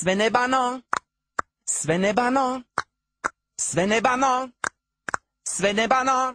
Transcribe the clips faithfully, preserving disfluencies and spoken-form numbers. Svennebanan, Svennebanan, Svennebanan, Svennebanan,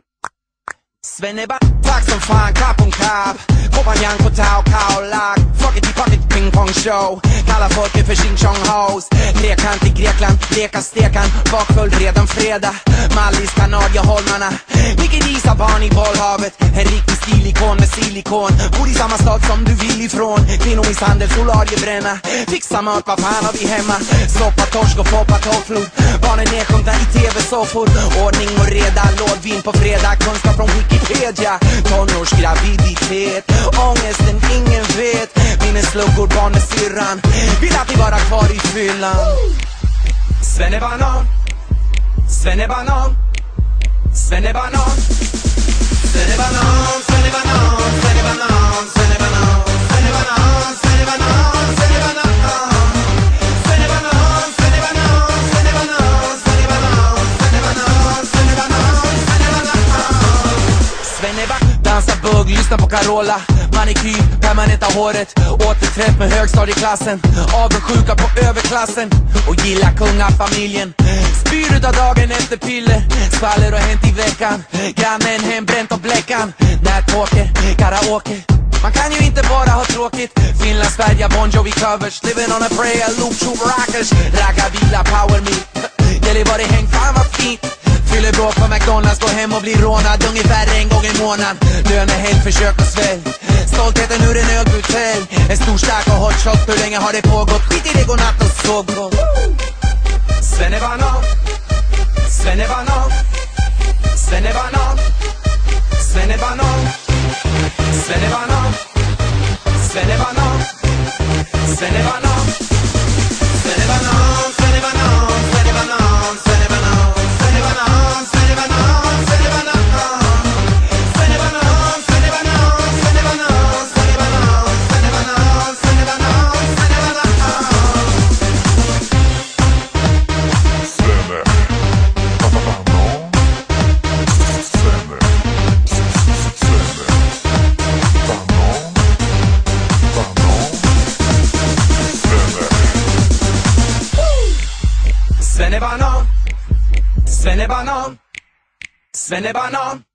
Svennebanan. Tack som fan, klapp om klapp. Kompanjan på tau, kaolack. Fucket i pocket, ping pong show. Kalla folket för Ching Chong House. Trekant i Grekland, leka stekan. Bakfull redan fredag. Mallis, Kanarieholmarna. Vilket isa barn i bollhavet. En riktig stilikon med silikon. Bor i samma stad som du vill ifrån. Kvinnomisshandel, solariebränna. Fixa mört, vad fan har vi hemma? Sloppa torsk och poppa tofflor. Barnen nedkomna i tv-soffor. Ordning och reda, lådvin på fredag. Kunskap från Wikipedia. Tonårs graviditet, ångesten ingen vet. Minnesluckor, barn med syrran. Vill att vi bara kvar i fyllan. Svennebanan, Svennebanan, Svennebanan, Svennebanan, Svennebanan, Svennebanan, Svennebanan, Svennebanan, Svennebanan, Svennebanan. Dansa bugg, lyssna på Carola. Manikyr, permanenta håret. Återträff med högstadieklassen. Avundsjuka på överklassen. Och gilla kungafamiljen. Spyr utav dagen efter piller. Spaller och hänt i veckan. Grannen hembränt och bläckan. Nätåker, karaoke. Man kan ju inte bara ha tråkigt. Finland, Sverige, Bon Jovi covers. Living on a prayer, loop, shoot, rockers. Ragga, vila, power meet. Gällivare häng, fan vad fint. Fyller bråk på McDonalds, går hem och blir rånad ungefär en gång i månaden. Lönehelg, försök och svälj. Stoltheten ur en ölbutelj. En stor stark och hot shot, hur länge har det pågått? Skit i det, godnatt och sovgång. Svennebanan, Svennebanan, Svennebanan, Svennebanan, Svennebanan, Svennebanan, Svennebanan, Svennebanan, Svennebanan, Svennebanan, Svennebanan. Svennebanan, Svennebanan, Svennebanan.